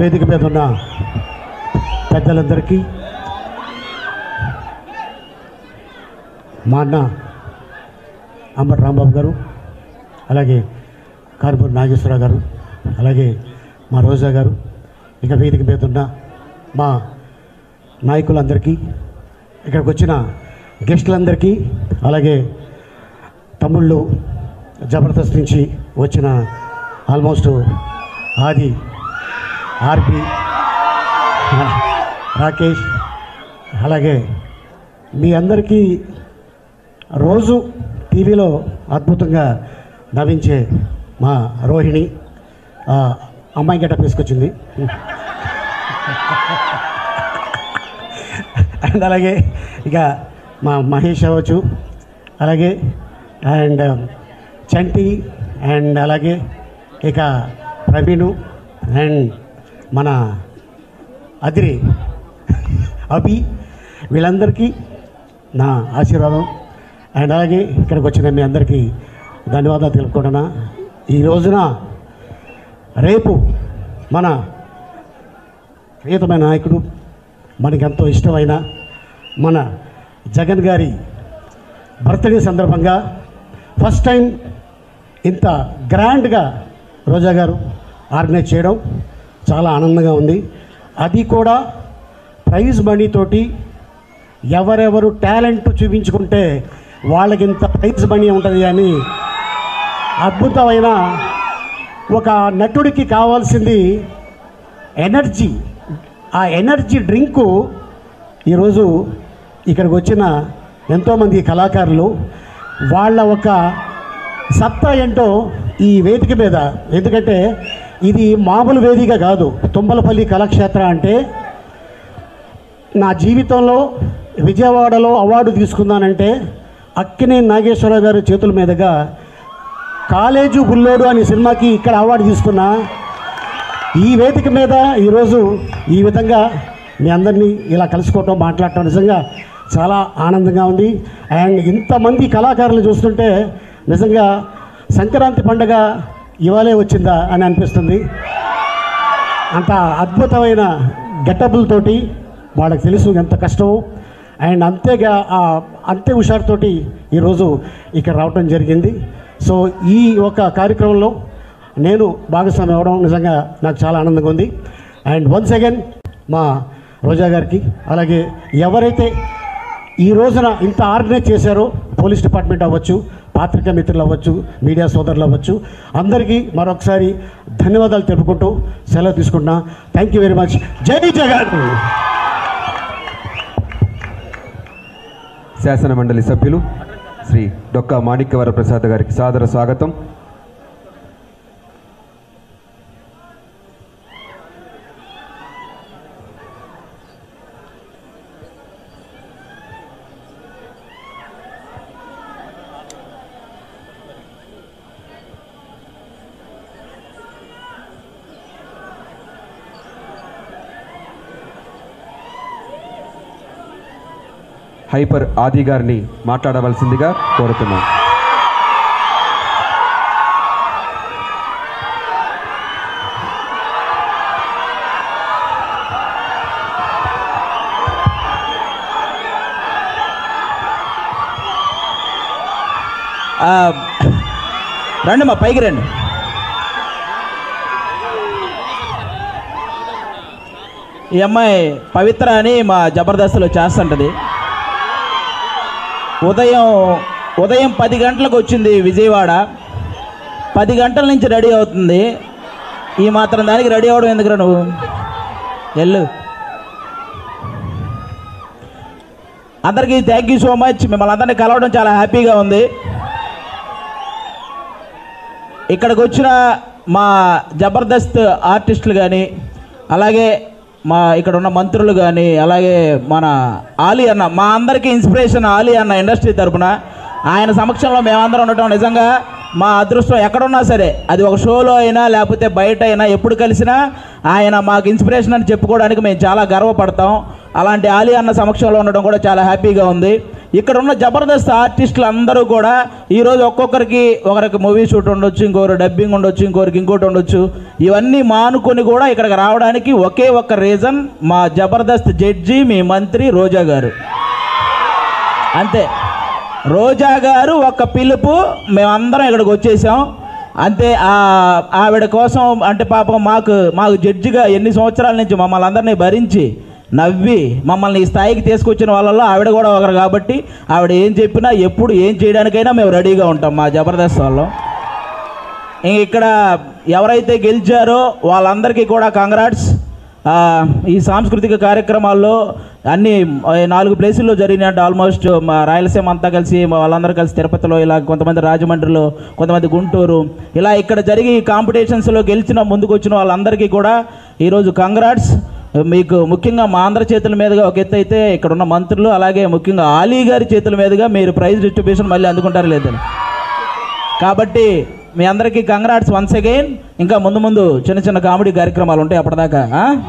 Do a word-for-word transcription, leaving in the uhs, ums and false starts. వేదిక మీద ఉన్న పెద్దలందరికీ మా అన్న అంబర్ రాంబాబు గారు అలాగే కార్పూర్ నాగేశ్వరరావు గారు అలాగే మా రోజా గారు ఇక వేదిక మీద ఉన్న మా నాయకులందరికీ ఇక్కడికి వచ్చిన గెస్టులందరికీ అలాగే తమ్ముళ్ళు జబర్దస్త్ నుంచి వచ్చిన ఆల్మోస్ట్ ఆది ఆర్పి రాకేష్ అలాగే మీ అందరికీ రోజు టీవీలో అద్భుతంగా నవ్వించే మా రోహిణి అమ్మాయి గెటప్ తీసుకొచ్చింది అండ్ అలాగే ఇక మా మహేష్ అవ్వచ్చు అలాగే అండ్ చంటి అండ్ అలాగే ఇక ప్రవీణు అండ్ మన అదిరి అభి వీళ్ళందరికీ నా ఆశీర్వాదం అండ్ అలాగే ఇక్కడికి వచ్చిన మీ అందరికీ ధన్యవాదాలు తెలుపుకుంటున్నా. ఈ రోజున రేపు మన ప్రియతమైన నాయకుడు మనకెంతో ఇష్టమైన మన జగన్ గారి బర్త్డే సందర్భంగా ఫస్ట్ టైం ఇంత గ్రాండ్గా రోజా గారు ఆర్గనైజ్ చేయడం చాలా ఆనందంగా ఉంది. అది కూడా ప్రైజ్ మనీ తోటి ఎవరెవరు టాలెంట్ చూపించుకుంటే వాళ్ళకి ఇంత ప్రైజ్ మనీ ఉంటుంది అని అద్భుతమైన ఒక నటుడికి కావాల్సింది ఎనర్జీ. ఆ ఎనర్జీ డ్రింకు ఈరోజు ఇక్కడికి వచ్చిన ఎంతోమంది కళాకారులు వాళ్ళ ఒక సత్తా ఏంటో ఈ వేదిక మీద, ఎందుకంటే ఇది మామూలు వేదిక కాదు. తుంబలపల్లి కళాక్షేత్రం అంటే నా జీవితంలో విజయవాడలో అవార్డు తీసుకున్నానంటే అక్కినే నాగేశ్వరరావు గారి చేతుల మీదుగా కాలేజు బుల్లోడు అనే సినిమాకి ఇక్కడ అవార్డు తీసుకున్నా. ఈ వేదిక మీద ఈరోజు ఈ విధంగా మీ అందరినీ ఇలా కలుసుకోవటం మాట్లాడటం నిజంగా చాలా ఆనందంగా ఉంది. అండ్ ఇంతమంది కళాకారులు చూస్తుంటే నిజంగా సంక్రాంతి పండుగ ఇవాళే వచ్చిందా అని అనిపిస్తుంది. అంత అద్భుతమైన గెటబుల్తోటి వాళ్ళకి తెలుసు ఎంత కష్టం అండ్ అంతేగా అంతే హుషారుతోటి ఈరోజు ఇక్కడ రావటం జరిగింది. సో ఈ ఒక కార్యక్రమంలో నేను భాగస్వామి అవ్వడం నిజంగా నాకు చాలా ఆనందంగా ఉంది. అండ్ వన్స్ అగైన్ మా రోజా గారికి అలాగే ఎవరైతే ఈ రోజున ఇంత ఆర్గనైజ్ చేశారో పోలీస్ డిపార్ట్మెంట్ అవ్వచ్చు, పాత్రికా మిత్రులు అవ్వచ్చు, మీడియా సోదరులు అవ్వచ్చు, అందరికీ మరొకసారి ధన్యవాదాలు తెలుపుకుంటూ సెలవు తీసుకుంటున్నా. Thank you very much. జై జగన్. శాసనమండలి సభ్యులు శ్రీ డొక్కా మాణిక్యవర ప్రసాద్ గారికి సాదర స్వాగతం. హైపర్ ఆది గారిని మాట్లాడవలసిందిగా కోరుతున్నాం. రండమ్మా, పైకి రండి. ఈ అమ్మాయి పవిత్ర అని మా జబర్దస్త్లో చేస్తుంటుంది. ఉదయం ఉదయం పది గంటలకు వచ్చింది విజయవాడ. పది గంటల నుంచి రెడీ అవుతుంది. ఈ మాత్రం దానికి రెడీ అవ్వడం ఎందుకురా నువ్వు? ఎల్లు. అందరికీ థ్యాంక్ యూ సో మచ్. మిమ్మల్ని అందరినీ కలవడం చాలా హ్యాపీగా ఉంది. ఇక్కడికి వచ్చిన మా జబర్దస్త్ ఆర్టిస్టులు కానీ అలాగే మా ఇక్కడ ఉన్న మంత్రులు కానీ అలాగే మన ఆలీ అన్న, మా అందరికీ ఇన్స్పిరేషన్ ఆలీ అన్న ఇండస్ట్రీ తరఫున. ఆయన సమక్షంలో మేమందరం ఉండటం నిజంగా మా అదృష్టం. ఎక్కడున్నా సరే, అది ఒక షోలో అయినా లేకపోతే బయట అయినా, ఎప్పుడు కలిసినా ఆయన మాకు ఇన్స్పిరేషన్ అని చెప్పుకోవడానికి మేము చాలా గర్వపడతాం. అలాంటి ఆలీ అన్న సమక్షంలో ఉండడం కూడా చాలా హ్యాపీగా ఉంది. इकड़ना जबरदस्त आर्टिस्टलू की मूवी शूट इंकोर डबिंग इंकोर इंकोट इवన్నీ మానుకొని కూడా ఇక్కడికి రావడానికి ఒకే ఒక్క రీజన్ మా జబర్దస్త్ జడ్జి మీ మంత్రి రోజా గారు అంతే। రోజా గారు ఒక పిలుపు మేమందరం ఇక్కడికి వచ్చేసాం అంతే। ఆవిడ కోసం అంటే పాపం మాకు మాకు జడ్జిగా ఎన్ని సంవత్సరాల నుంచి మమ్మల్ని అందర్నీ భరించి నవ్వి మమ్మల్ని ఈ స్థాయికి తీసుకొచ్చిన వాళ్ళలో ఆవిడ కూడా ఒకరు కాబట్టి ఆవిడ ఏం చెప్పినా ఎప్పుడు ఏం చేయడానికైనా మేము రెడీగా ఉంటాం మా జబర్దస్త్ వాళ్ళం। ఇక్కడ ఎవరైతే గెలిచారో వాళ్ళందరికీ కూడా కాంగ్రాట్స్। ఈ సాంస్కృతిక కార్యక్రమాల్లో అన్ని నాలుగు ప్లేసుల్లో జరిగినట్టు ఆల్మోస్ట్ రాయలసీమ అంతా కలిసి వాళ్ళందరూ కలిసి తిరుపతిలో ఇలా కొంతమంది రాజమండ్రిలో కొంతమంది గుంటూరు ఇలా ఇక్కడ జరిగి కాంపిటీషన్స్లో గెలిచిన ముందుకు వచ్చిన వాళ్ళందరికీ కూడా ఈరోజు కాంగ్రాట్స్। మీకు ముఖ్యంగా మా ఆంధ్ర చేతుల మీదుగా ఒక ఎత్తు అయితే ఇక్కడ ఉన్న మంత్రులు అలాగే ముఖ్యంగా ఆలీ గారి చేతుల మీదుగా మీరు ప్రైజ్ డిస్ట్రిబ్యూషన్ మళ్ళీ అందుకుంటారు లేదని కాబట్టి మీ అందరికీ కంగ్రాట్స్ వన్స్ అగైన్। ఇంకా ముందు ముందు చిన్న చిన్న కామెడీ కార్యక్రమాలు ఉంటాయి అప్పటిదాకా।